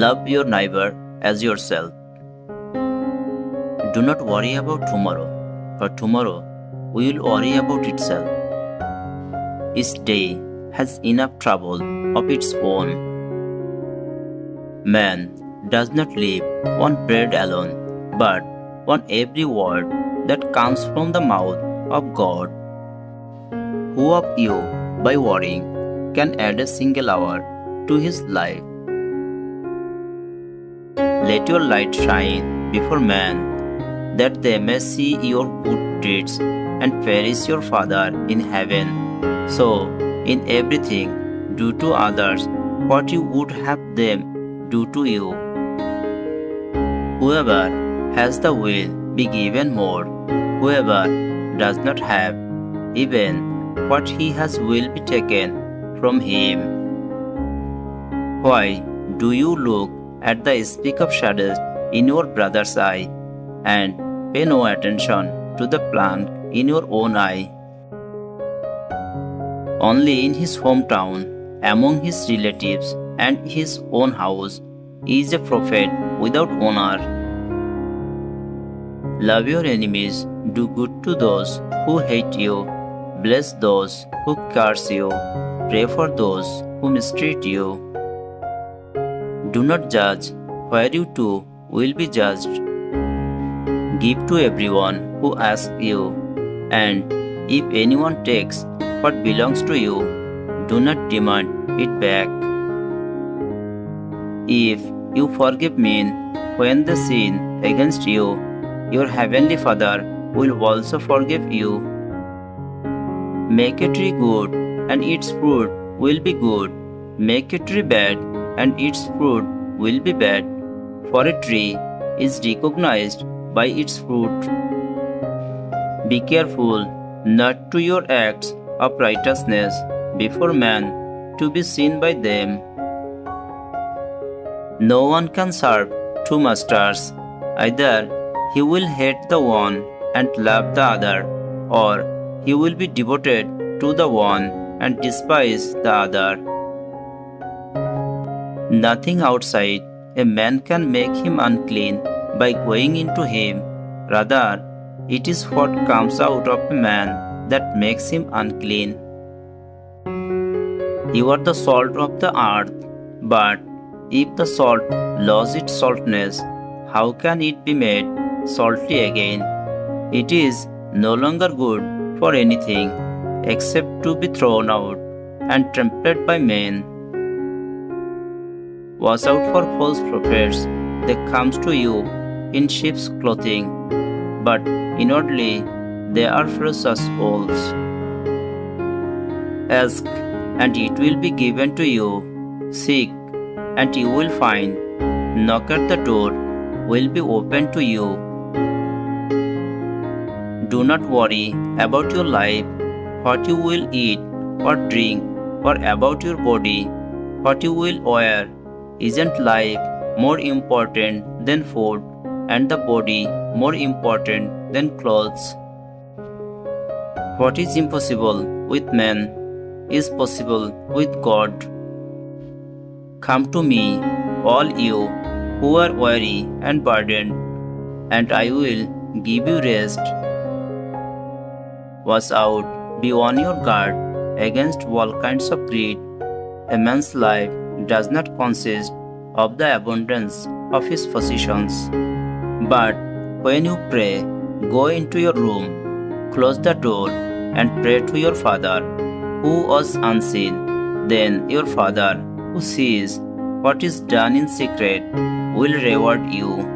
Love your neighbor as yourself. Do not worry about tomorrow, for tomorrow will worry about itself. Each day has enough trouble of its own. Man does not live on bread alone, but on every word that comes from the mouth of God. Who of you, by worrying, can add a single hour to his life? Let your light shine before men, that they may see your good deeds and praise your Father in heaven. So, in everything, do to others what you would have them do to you. Whoever has the will be given more, whoever does not have, even what he has will be taken from him. Why do you look at the speck of sawdust in your brother's eye, and pay no attention to the plank in your own eye? Only in his hometown, among his relatives and his own house, is a prophet without honor. Love your enemies, do good to those who hate you, bless those who curse you, pray for those who mistreat you. Do not judge, for you too will be judged. Give to everyone who asks you, and if anyone takes what belongs to you, do not demand it back. If you forgive men when they sin against you, your heavenly Father will also forgive you. Make a tree good, and its fruit will be good. Make a tree bad, and its fruit will be bad. For a tree is recognized by its fruit. Be careful not to your acts of righteousness before men, to be seen by them. No one can serve two masters. Either he will hate the one and love the other, or he will be devoted to the one and despise the other. Nothing outside a man can make him unclean by going into him. Rather, it is what comes out of a man that makes him unclean. You are the salt of the earth, but if the salt loses its saltness, how can it be made salty again? It is no longer good for anything except to be thrown out and trampled by men. Watch out for false prophets. They come to you in sheep's clothing, but inwardly they are ferocious wolves. Ask, and it will be given to you. Seek, and you will find. Knock at the door will be open to you. Do not worry about your life, what you will eat or drink, or about your body, what you will wear. Isn't life more important than food, and the body more important than clothes? What is impossible with man is possible with God. Come to me, all you who are weary and burdened, and I will give you rest. Watch out, be on your guard against all kinds of greed. A man's life does not consist of the abundance of his possessions. But when you pray, go into your room, close the door, and pray to your Father who was unseen. Then your Father who sees what is done in secret will reward you.